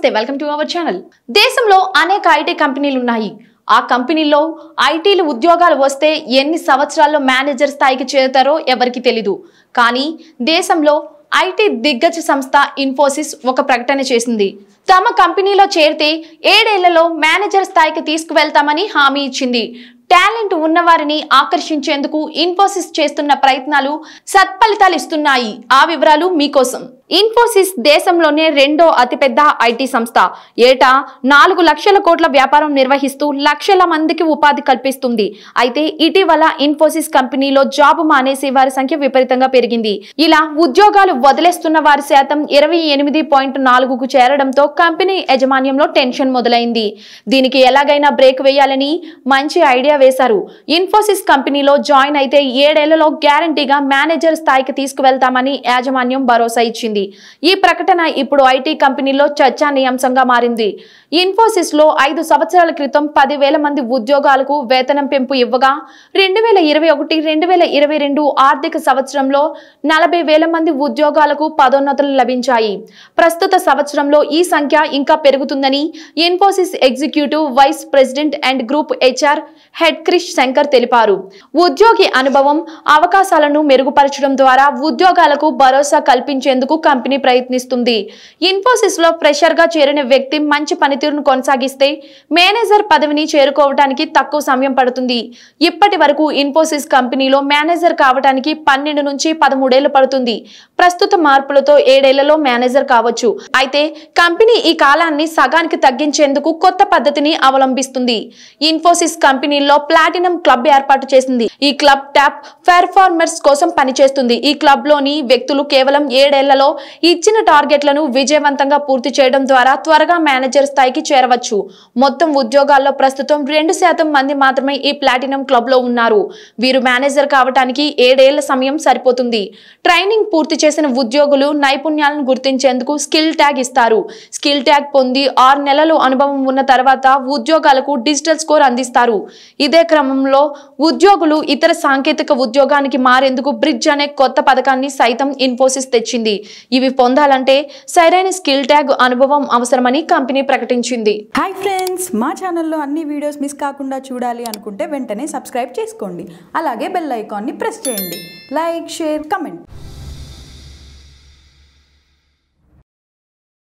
నమస్తే welcome to our channel దేశంలో అనేక ఐటీ కంపెనీలు ఉన్నాయి ఆ కంపెనీల్లో ఐటీలు ఉద్యోగాలు వస్తే ఎన్ని సంవత్సరాల్లో మేనేజర్ స్థాయికి చేరుతారో ఎవరికీ తెలియదు కానీ దేశంలో ఐటీ దిగ్గజ సంస్థ ఇన్ఫోసిస్ ఒక ప్రకటన చేసింది తమ కంపెనీలో చేరితే 7 ఏళ్లలో మేనేజర్ స్థాయికి తీసుకువెళ్తామని హామీ ఇచ్చింది టాలెంట్ ఉన్నవారిని ఆకర్షించేందుకు ఇన్ఫోసిస్ చేస్తున్న ప్రయత్నాలు సత్ఫలితాలు ఇస్తున్నాయి ఆ వివరాలు మీ కోసం ఇన్ఫోసిస్ దేశంలోనే రెండో అతిపెద్ద ఐటీ సంస్థ ఏటా 4 లక్షల కోట్ల వ్యాపారం నిర్వహిస్తూ లక్షల మందికి ఉపాధి కల్పిస్తుంది అయితే ఇటీవల ఇన్ఫోసిస్ కంపెనీలో జాబ్ మానేసే వారి సంఖ్య విపరీతంగా పెరిగింది ఇలా ఉద్యోగాలు వదిలేస్తున్న వారి శాతం 28.4కు చేరడంతో కంపెనీ యజమాన్యంలో టెన్షన్ మొదలైంది దీనికి ఎలాగైనా బ్రేక్ వేయాలని మంచి ఐడియా వేశారు ఇన్ఫోసిస్ కంపెనీలో జాయిన్ అయితే 7 ఏళ్లలో గ్యారెంటీగా మేనేజర్ స్థాయికి తీసుకువెళ్తామని యాజమాన్యం భరోసా ఇచ్చింది ఈ ప్రకటన ఇప్పుడు ఐటీ కంపెనీలో చర్చనీయాంశంగా మారింది ఇన్ఫోసిస్ లో 5 సంవత్సరాల క్రితం 10,000 మంది ఉద్యోగాలకు వేతనం పెంపు ఇవ్వగా 2021-2022 ఆర్థిక సంవత్సరంలో 40,000 మంది ఉద్యోగాలకు పదోన్నతులు లభించాయి ప్రస్తుత సంవత్సరంలో ఈ సంఖ్య ఇంకా పెరుగుతుందని Infosys executive vice president and group HR head Krishna Shankar తెలిపారు ఉద్యోగి అనుభవం అవకాశాలను మెరుగుపరచడం ద్వారా ఉద్యోగాలకు భరోసా కల్పించేందుకు కంపెనీ ప్రయత్నిస్తుంది ఇన్ఫోసిస్ లో ఫ్రెషర్ గా చేరిన వ్యక్తి మంచి పనితీరును కొనసాగిస్తే మేనేజర్ పదవిని చేరుకోవడానికి తక్కువ సమయం పడుతుంది ఇప్పటివరకు ఇన్ఫోసిస్ కంపెనీలో మేనేజర్ కావడానికి 12 నుంచి 13 ఏళ్లు పడుతుంది ప్రస్తుత మార్పులతో 7 ఏళ్లలో మేనేజర్ కావచ్చు అయితే కంపెనీ ఈ కాలాన్ని సగానికి తగ్గించేందుకు కొత్త పద్ధతిని అవలంబిస్తుంది ఇన్ఫోసిస్ కంపెనీలో ప్లాటినం క్లబ్ ఏర్పాటు చేసింది ఈ క్లబ్ టాప్ పెర్ఫార్మర్స్ కోసం పనిచేస్తుంది ఈ క్లబ్ లోని వ్యక్తులు కేవలం 7 ఏళ్లలో ఇచ్చిన టార్గెట్లను విజయవంతంగా పూర్తి చేయడం ద్వారా త్వరగా మేనేజర్ స్థాయికి చేరవచ్చు మొత్తం ఉద్యోగాల్లో ప్రస్తుతం 2% మంది మాత్రమే ఈ ప్లాటినం క్లబ్ లో ఉన్నారు వీరు మేనేజర్ కావడానికి 7 ఏళ్ల సమయం సరిపోతుంది ట్రైనింగ్ పూర్తి చేసిన ఉద్యోగులు నైపుణ్యాలను గుర్తించేందుకు స్కిల్ ట్యాగ్ ఇస్తారు స్కిల్ ట్యాగ్ పొంది 6 నెలలు అనుభవం ఉన్న తర్వాత ఉద్యోగాలకు డిజిటల్ స్కోర్ అందిస్తారు ఇదే క్రమంలో ఉద్యోగులు ఇతర సాంకేతిక ఉద్యోగానికి మారేందుకు బ్రిడ్జ్ అనే కొత్త పథకాన్ని సైతం ఇన్ఫోసిస్ తెచ్చింది ఇవి పొందాలంటే సరైన స్కిల్ ట్యాగ్ అనుభవం అవసరమని కంపెనీ ప్రకటించింది హాయ్ ఫ్రెండ్స్ మా ఛానల్లో అన్ని వీడియోస్ మిస్ కాకుండా చూడాలి అనుకుంటే వెంటనే సబ్స్క్రైబ్ చేసుకోండి అలాగే బెల్ ఐకాన్ని ప్రెస్ చేయండి లైక్ షేర్ కామెంట్